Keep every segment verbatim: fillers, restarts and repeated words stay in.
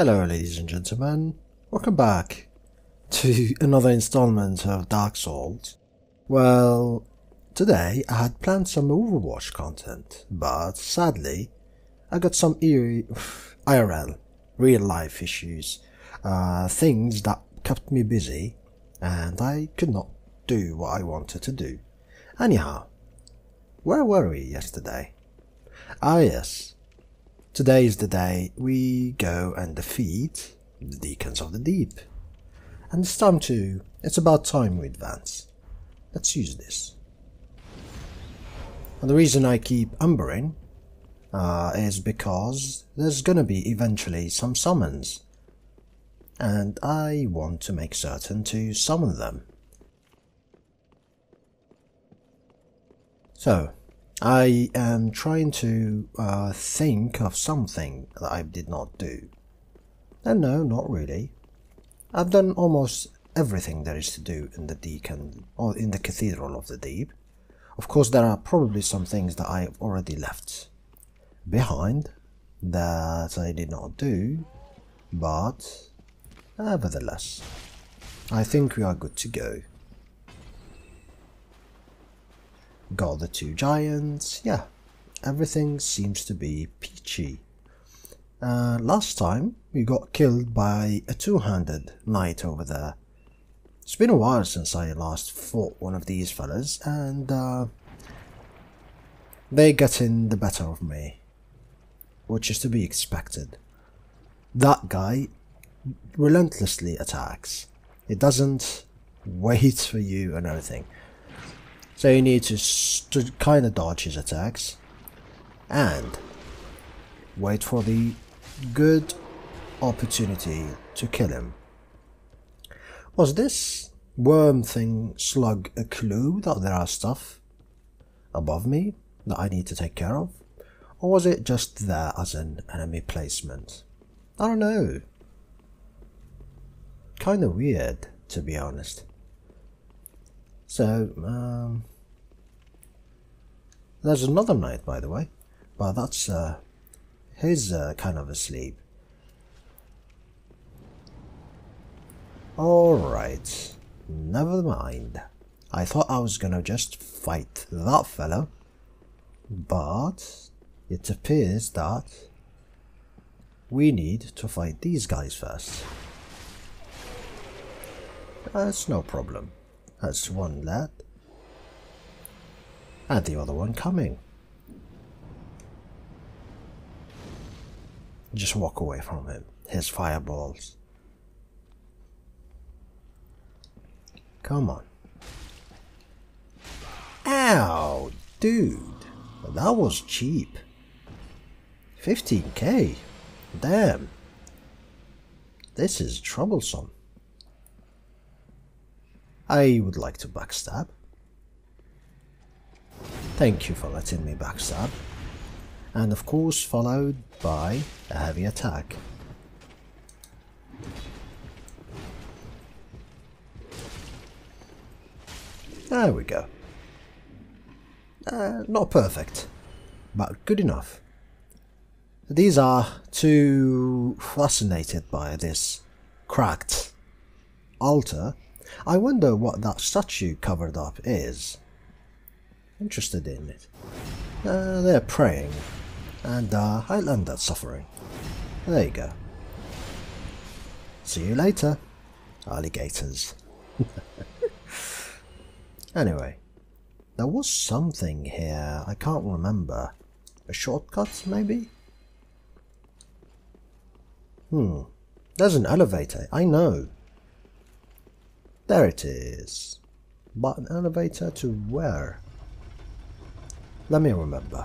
Hello ladies and gentlemen, welcome back to another installment of Dark Souls. Well, today I had planned some Overwatch content, but sadly I got some eerie I R L, real life issues, uh, things that kept me busy and I could not do what I wanted to do. Anyhow, where were we yesterday? Ah yes. Today is the day we go and defeat the Deacons of the Deep. And it's time to... it's about time we advance. Let's use this. And the reason I keep umbering uh, is because there's gonna be eventually some summons. And I want to make certain to summon them. So... I am trying to uh, think of something that I did not do. And no, not really. I've done almost everything there is to do in the Deacon, or in the Cathedral of the Deep. Of course, there are probably some things that I've already left behind that I did not do, but nevertheless, I think we are good to go. Got the two giants, yeah, everything seems to be peachy. Uh, last time we got killed by a two-handed knight over there. It's been a while since I last fought one of these fellas, and uh, they're getting the better of me, which is to be expected. That guy relentlessly attacks, it doesn't wait for you and everything. So you need to, to kind of dodge his attacks and wait for the good opportunity to kill him. Was this worm thing slug a clue that there are stuff above me that I need to take care of? Or was it just there as an enemy placement? I don't know. Kind of weird, to be honest. So, um, there's another knight, by the way, but that's uh, his uh, kind of asleep. Alright, never mind. I thought I was gonna just fight that fellow, but it appears that we need to fight these guys first. That's no problem. That's one lad, and the other one coming. Just walk away from him, his fireballs. Come on. Ow, dude, that was cheap. fifteen K, damn. This is troublesome. I would like to backstab. Thank you for letting me backstab. And of course followed by a heavy attack. There we go. Uh, not perfect, but good enough. These are too fascinated by this cracked altar. I wonder what that statue covered up is. Interested in it. Uh, they're praying, and uh, I'll end that suffering. There you go. See you later, alligators. Anyway, there was something here, I can't remember. A shortcut, maybe? Hmm, there's an elevator, I know. There it is, but an elevator to where? Let me remember.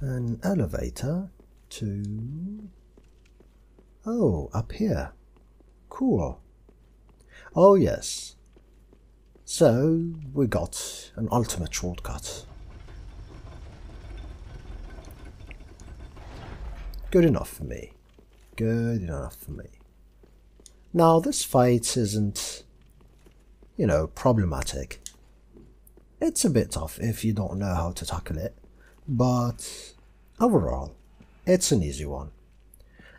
An elevator to... oh, up here. Cool. Oh yes. So, we got an ultimate shortcut. Good enough for me. Good enough for me. Now, this fight isn't, you know, problematic. It's a bit tough if you don't know how to tackle it, but overall, it's an easy one.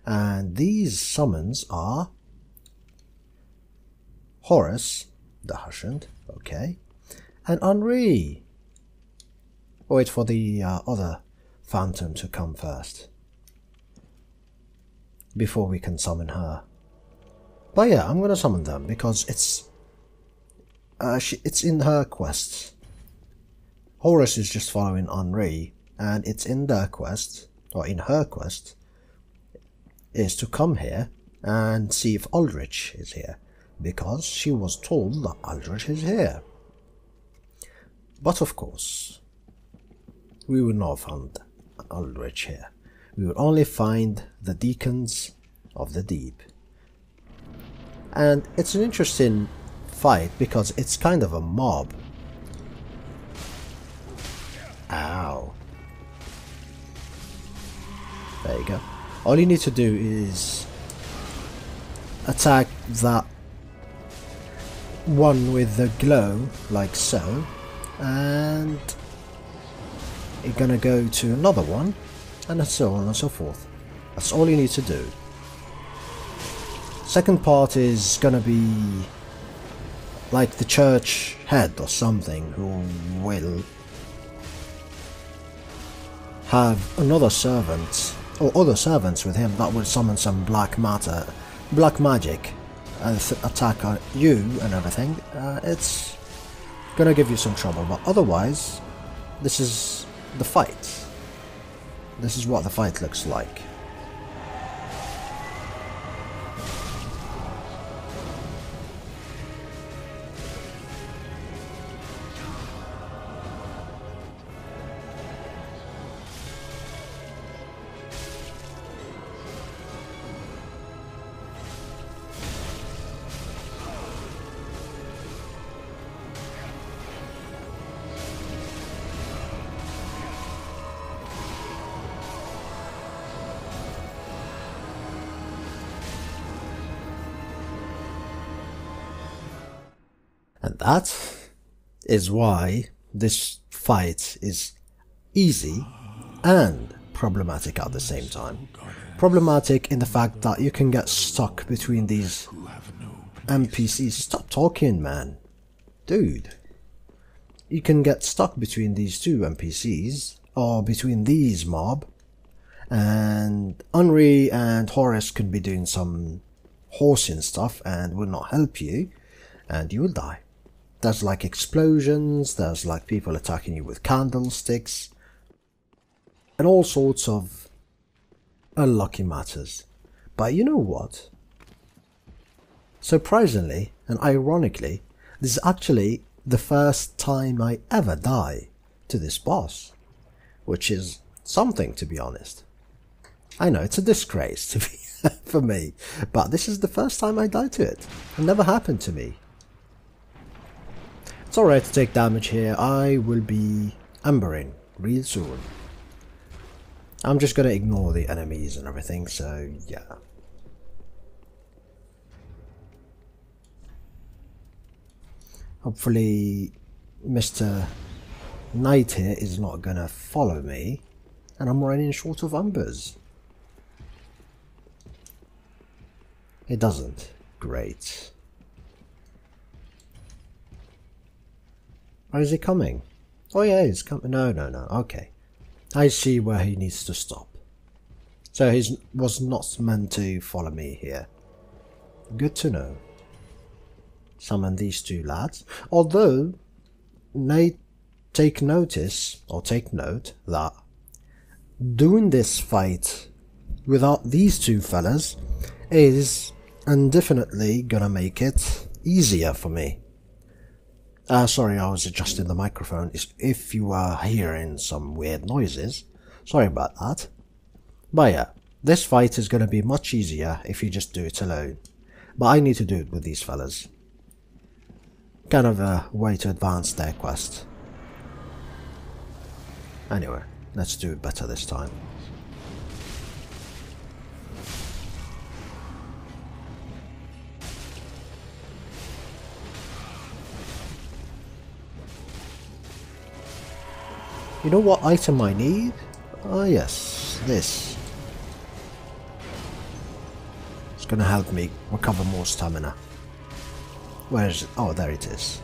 And these summons are Horace the Hushent, okay, and Anri. Wait for the uh, other phantom to come first, before we can summon her. But yeah, I'm gonna summon them, because it's uh, she, it's in her quest. Horace is just following Anri, and it's in their quest, or in her quest, is to come here and see if Aldrich is here, because she was told that Aldrich is here. But of course, we would not have found Aldrich here. We would only find the Deacons of the Deep. And it's an interesting fight because it's kind of a mob. Ow. There you go. All you need to do is attack that one with the glow, like so, and you're gonna go to another one, and so on and so forth. That's all you need to do. Second part is gonna be like the church head or something, who will have another servant or other servants with him that will summon some black matter, black magic, and attack you and everything. Uh, it's gonna give you some trouble, but otherwise, this is the fight. This is what the fight looks like. And that is why this fight is easy and problematic at the same time. Problematic in the fact that you can get stuck between these N P Cs. Stop talking, man. Dude. You can get stuck between these two N P Cs, or between these mob, and Anri and Horace could be doing some horsing stuff and will not help you, and you will die. There's like explosions, there's like people attacking you with candlesticks, and all sorts of unlucky matters. But you know what? Surprisingly and ironically, this is actually the first time I ever die to this boss, which is something, to be honest. I know it's a disgrace to be for me, but this is the first time I died to it. It never happened to me. It's alright to take damage here. I will be embering real soon. I'm just gonna ignore the enemies and everything, so yeah. Hopefully Mister Knight here is not gonna follow me, and I'm running short of embers. It doesn't. Great. Or is he coming? Oh yeah, he's coming. No, no, no. Okay. I see where he needs to stop. So he was not meant to follow me here. Good to know. Summon these two lads. Although, they take notice, or take note, that doing this fight without these two fellas is indefinitely gonna make it easier for me. Uh, sorry, I was adjusting the microphone. If you are hearing some weird noises, sorry about that. But yeah, this fight is going to be much easier if you just do it alone. But I need to do it with these fellas. Kind of a way to advance their quest. Anyway, let's do it better this time. You know what item I need? Ah, yes, this. gonna help me recover more stamina. Where is it? Oh, there it is.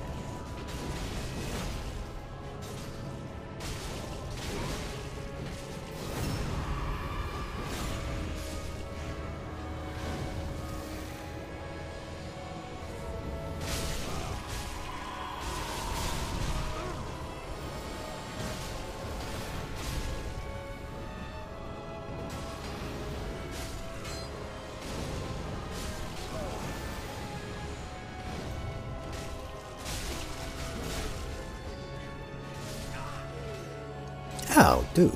Oh, dude.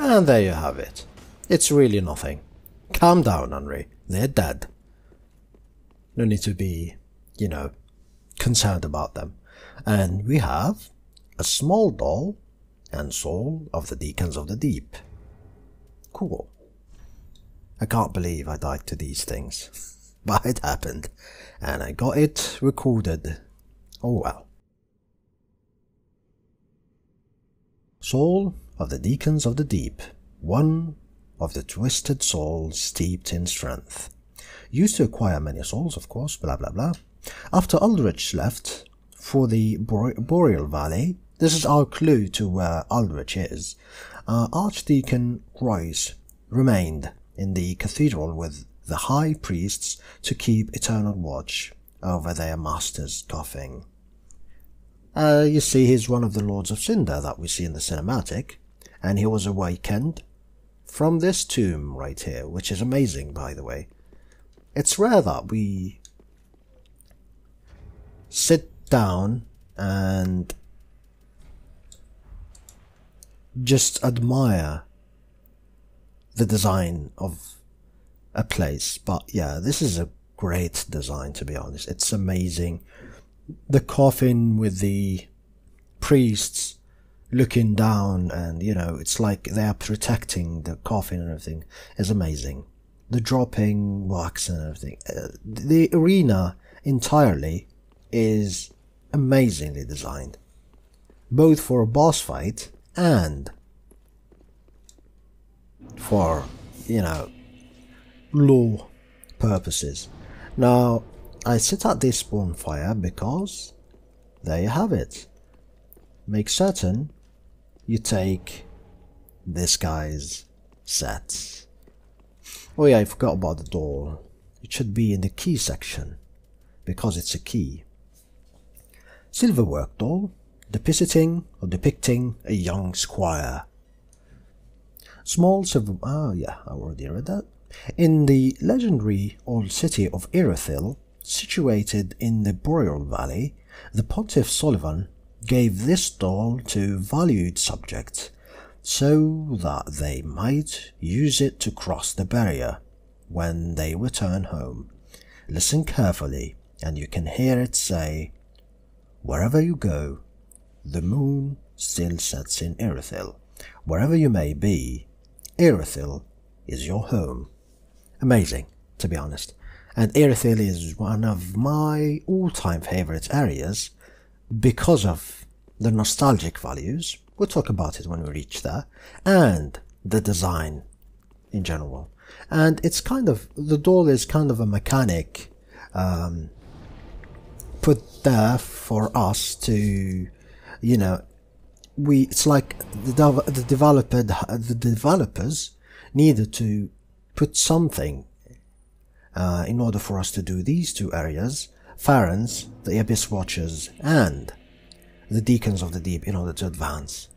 And there you have it. It's really nothing. Calm down, Anri. They're dead. No need to be, you know, concerned about them. And we have a small doll and soul of the Deacons of the Deep. Cool. I can't believe I died to these things. But it happened. And I got it recorded. Oh well. Soul of the Deacons of the Deep, one of the twisted souls steeped in strength. Used to acquire many souls, of course, blah blah blah. After Aldrich left for the Boreal Valley, this is our clue to where Aldrich is, uh, Archdeacon Royce remained in the cathedral with the high priests to keep eternal watch over their master's coffin. Uh, you see, he's one of the Lords of Cinder that we see in the cinematic. And he was awakened from this tomb right here, which is amazing, by the way. It's rare that we sit down and just admire the design of a place. But yeah, this is a great design, to be honest. It's amazing. The coffin with the priests looking down, and you know, it's like they're protecting the coffin and everything, is amazing. The dropping wax and everything. Uh, the arena entirely is amazingly designed, both for a boss fight and for, you know, lore purposes. Now, I sit at this bonfire because, there you have it. Make certain you take this guy's sets. Oh yeah, I forgot about the door. It should be in the key section, because it's a key. Silverwork doll, depicting or depicting a young squire. Small silver... Ah, yeah, I already read that. In the legendary old city of Irithyll, situated in the Boreal Valley, the Pontiff Sullivan gave this doll to valued subjects so that they might use it to cross the barrier when they return home. Listen carefully and you can hear it say, "Wherever you go, the moon still sets in Irithyll. Wherever you may be, Irithyll is your home. amazing, to be honest. And Irithyll is one of my all-time favorite areas because of the nostalgic values. We'll talk about it when we reach there, and the design in general. And it's kind of, the door is kind of a mechanic um, put there for us to, you know, we, it's like the, dev the, developer, the developers needed to put something uh, in order for us to do these two areas, Farron's, the Abyss Watchers, and the Deacons of the Deep, in order to advance.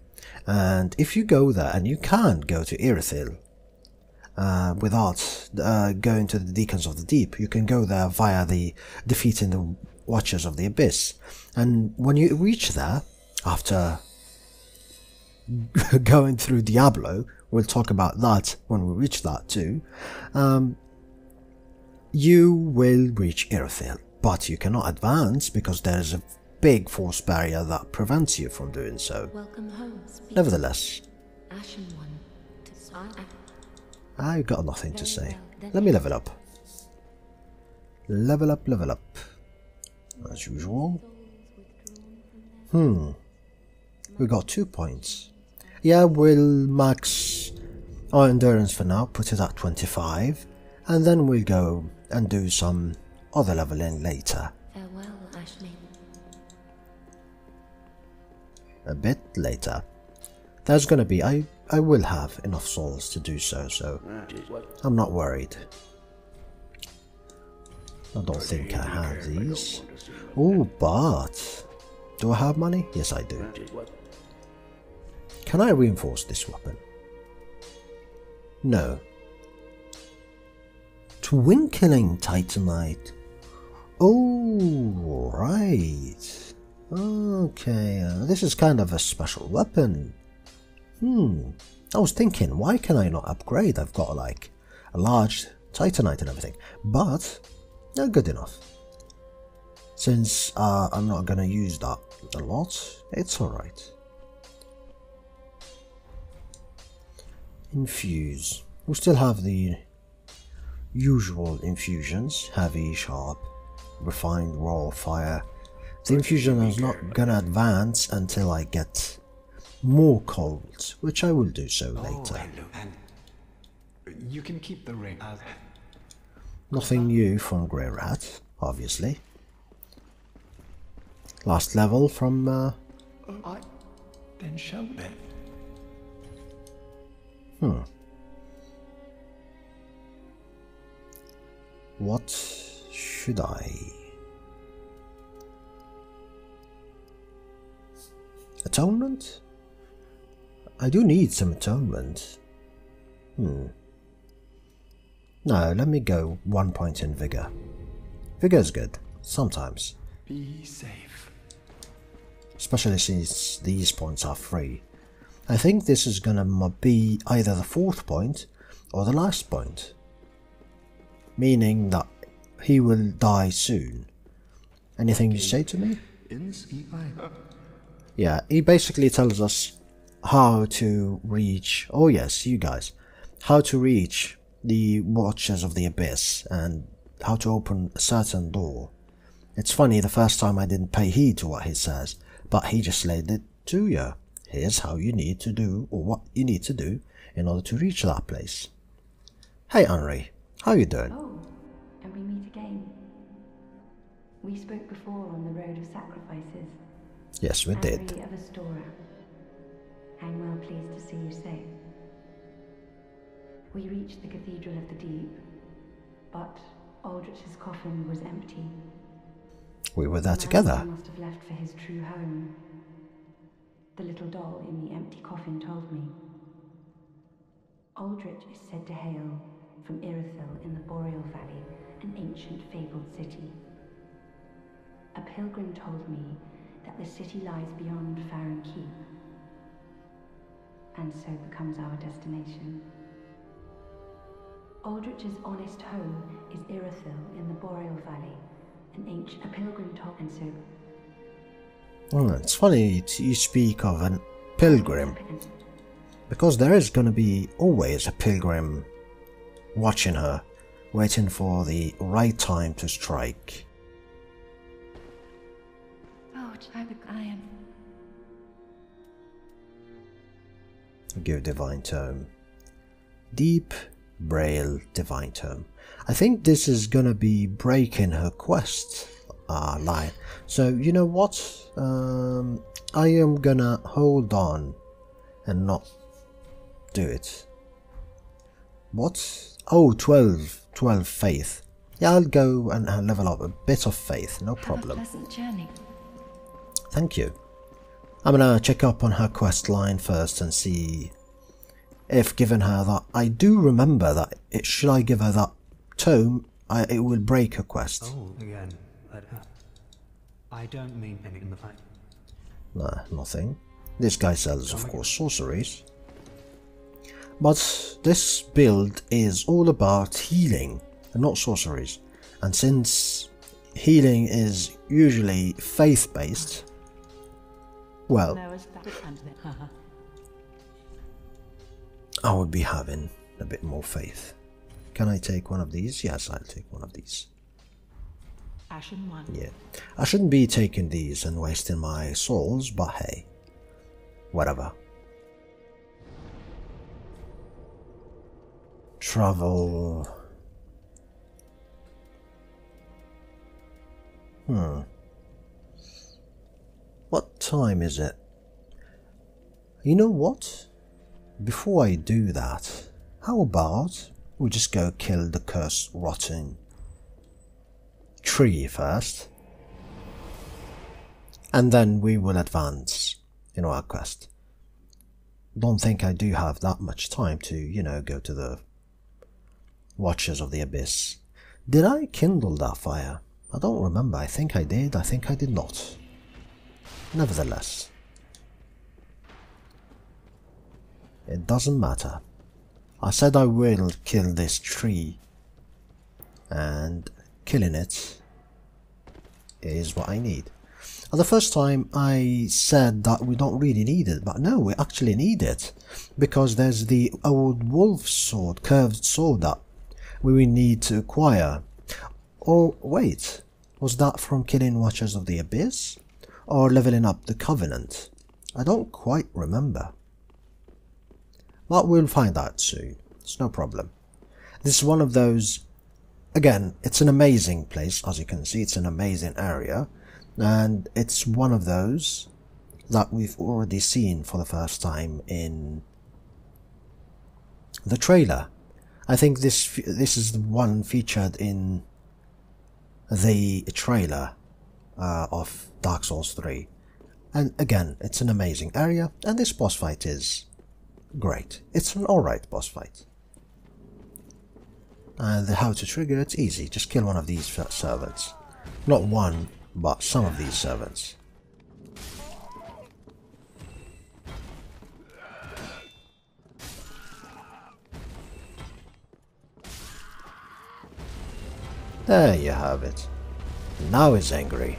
And if you go there, and you can't go to Irithyll uh, without uh, going to the Deacons of the Deep, you can go there via the defeating the Watchers of the Abyss. And when you reach there, after going through Diablo, we'll talk about that when we reach that too, um, you will reach Irithyll, but you cannot advance because there is a big force barrier that prevents you from doing so. Welcome home, nevertheless, Ashen one to I, I've got nothing to say. Well, let me level up. Level up, level up. As usual. Hmm. We got two points. Yeah, we'll max our endurance for now, put it at twenty-five, and then we'll go and do some other leveling later. Farewell, Ashley. A bit later. There's gonna be, I, I will have enough souls to do so, so I'm not worried. I don't think I have these. Oh, but do I have money? Yes, I do. Can I reinforce this weapon? No. Twinkling Titanite. Oh, right. Okay, uh, this is kind of a special weapon. Hmm, I was thinking, why can I not upgrade? I've got like a large Titanite and everything, but not good enough. Since uh, I'm not gonna use that a lot, it's alright. Infuse. We still have the usual infusions, heavy, sharp, refined, raw, fire. The infusion is not gonna advance until I get more colds, which I will do so later. You can keep the ring. Nothing new from Grey Rat, obviously. Last level from uh then show them. Hmm. What should I? Atonement? I do need some atonement. Hmm. No, let me go one point in vigor. Vigor's good, sometimes. Be safe. Especially since these points are free. I think this is gonna be either the fourth point or the last point. Meaning that he will die soon. Anything you say to me? Yeah, he basically tells us how to reach, oh yes, you guys, how to reach the Watchers of the Abyss and how to open a certain door. It's funny, the first time I didn't pay heed to what he says, but he just laid it to you. Here's how you need to do, or what you need to do in order to reach that place. Hey Anri, how you doing? Oh, and we meet again. We spoke before on the road of sacrifices. Yes, we did. Anri of Astora. I'm well pleased to see you safe. We reached the Cathedral of the Deep, but Aldrich's coffin was empty. We were there together. He must have left for his true home. The little doll in the empty coffin told me. Aldrich is said to hail from Irithyll in the Boreal Valley, an ancient fabled city. A pilgrim told me that the city lies beyond Farron Keep, and so becomes our destination. Aldrich's honest home is Irithyll in the Boreal Valley, an ancient a pilgrim told and so. Well, it's funny you speak of a pilgrim, because there is going to be always a pilgrim watching her, waiting for the right time to strike. Give Divine Tome. Deep Braille Divine Tome. I think this is gonna be breaking her quest uh, line. So you know what? Um, I am gonna hold on and not do it. What? Oh, twelve, twelve faith. Yeah, I'll go and level up a bit of faith, no problem. Have a pleasant journey. Thank you. I'm gonna check up on her quest line first and see if giving her that. I do remember that it, should I give her that tome, I, it will break her quest. Oh, again, but uh, I don't mean anything in the fight. Nah, nothing. This guy sells, of course, sorceries. But this build is all about healing and not sorceries. And since healing is usually faith-based, well, I would be having a bit more faith. Can I take one of these? Yes, I'll take one of these. Yeah, I shouldn't be taking these and wasting my souls, but hey, whatever. Travel. Hmm. What time is it? You know what? Before I do that, how about we just go kill the Cursed Rotten Tree first, and then we will advance in our quest. Don't think I do have that much time to, you know, go to the Watchers of the Abyss. Did I kindle that fire? I don't remember. I think I did. I think I did not. Nevertheless, it doesn't matter. I said I will kill this tree, and killing it is what I need. And the first time I said that we don't really need it, but no, we actually need it, because there's the old wolf sword, curved sword, that we will need to acquire. Oh wait, was that from killing Watchers of the Abyss? Or leveling up the Covenant? I don't quite remember. But we'll find out soon. It's no problem. This is one of those... Again, it's an amazing place, as you can see. It's an amazing area. And it's one of those that we've already seen for the first time in the trailer. I think this, this is the one featured in the trailer Uh, of Dark Souls three, and again, it's an amazing area, and this boss fight is great. It's an alright boss fight, and the how to trigger it's easy. Just kill one of these servants, not one, but some of these servants. There you have it. Now he's angry.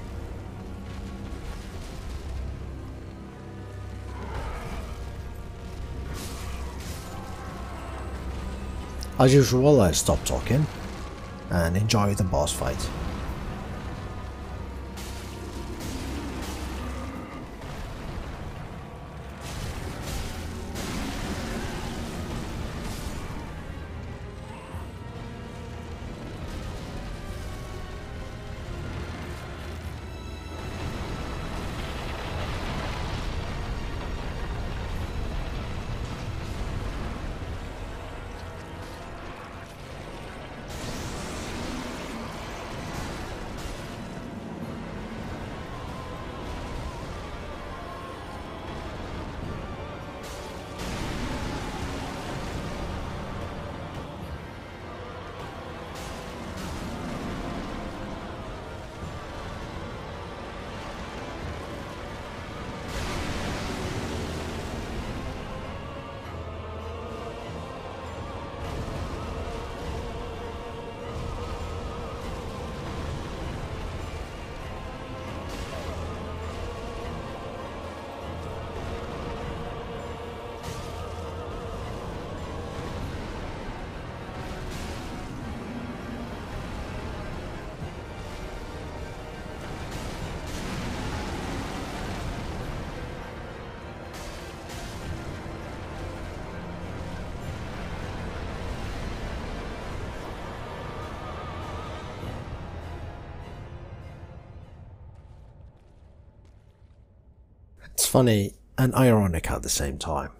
As usual, I stop talking and enjoy the boss fight. It's funny and ironic at the same time.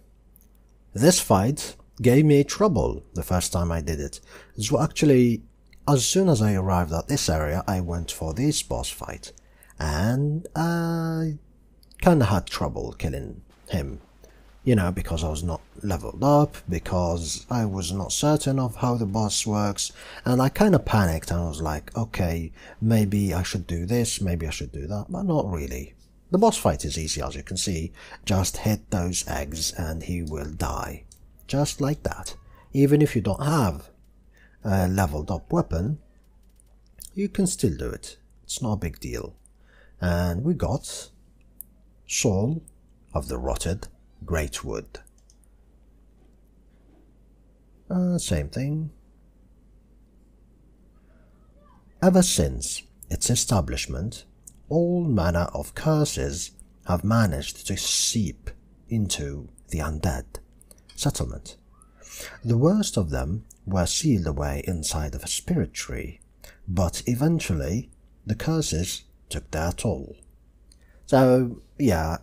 This fight gave me trouble the first time I did it, so actually as soon as I arrived at this area I went for this boss fight, and I kinda had trouble killing him. You know, because I was not leveled up, because I was not certain of how the boss works, and I kinda panicked and I was like, okay, maybe I should do this, maybe I should do that, but not really. The boss fight is easy, as you can see, just hit those eggs and he will die. Just like that. Even if you don't have a leveled up weapon, you can still do it. It's not a big deal. And we got Soul of the Rotted Greatwood. Uh, same thing. Ever since its establishment, all manner of curses have managed to seep into the Undead Settlement. The worst of them were sealed away inside of a spirit tree, but eventually the curses took their toll. So yeah,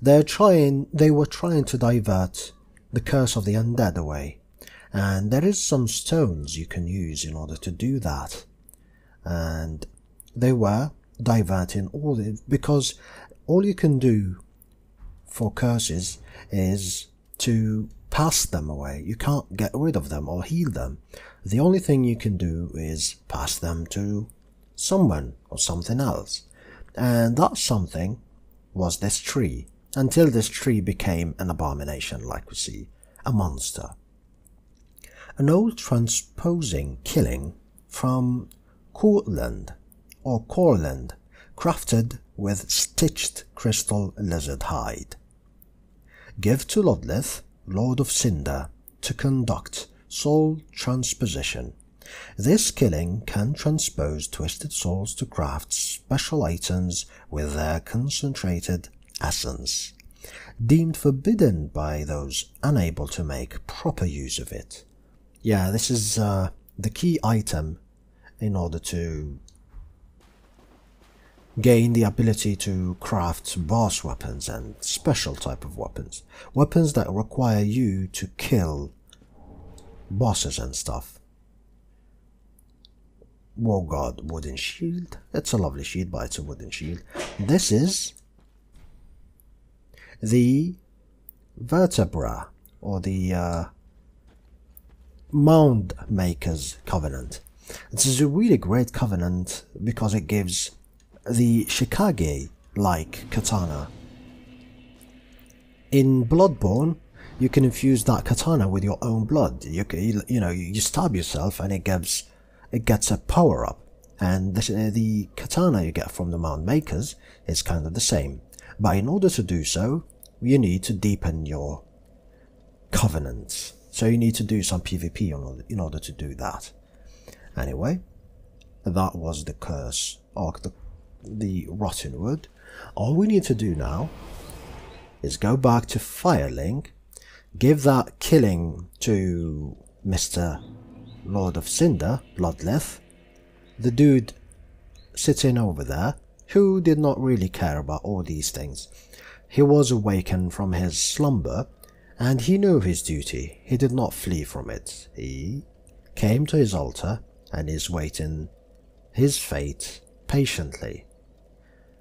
They're trying, they were trying to divert the curse of the undead away, and there is some stones you can use in order to do that. And they were diverting all the, because all you can do for curses is to pass them away. You can't get rid of them or heal them. The only thing you can do is pass them to someone or something else, and that something was this tree, until this tree became an abomination, like we see, a monster. An old transposing killing from Courland, or Courland, crafted with stitched crystal lizard hide. Give to Ludleth, Lord of Cinder, to conduct soul transposition. This killing can transpose twisted souls to craft special items with their concentrated essence, deemed forbidden by those unable to make proper use of it. Yeah, this is uh, the key item in order to gain the ability to craft boss weapons and special type of weapons. Weapons that require you to kill bosses and stuff. War God wooden shield. It's a lovely shield, but it's a wooden shield. This is the Vertebra, or the uh, Mound Maker's Covenant. This is a really great covenant because it gives the Shikage-like katana. In Bloodborne, you can infuse that katana with your own blood. You can, you know, you stab yourself and it gives, it gets a power-up, and this, uh, the katana you get from the Mound Makers is kind of the same. But in order to do so, you need to deepen your covenants. So you need to do some PvP in order, in order to do that. Anyway, that was the curse, or the, the rotten wood. All we need to do now is go back to Firelink, give that killing to Mister Lord of Cinder, Bloodleth, the dude sitting over there, who did not really care about all these things. He was awakened from his slumber, and he knew his duty. He did not flee from it. He came to his altar and is waiting his fate patiently.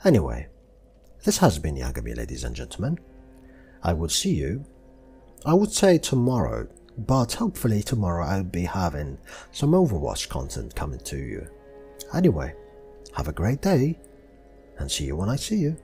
Anyway, this has been Yagami, ladies and gentlemen. I would see you, I would say tomorrow, but hopefully tomorrow I'll be having some Overwatch content coming to you. Anyway, have a great day, and see you when I see you.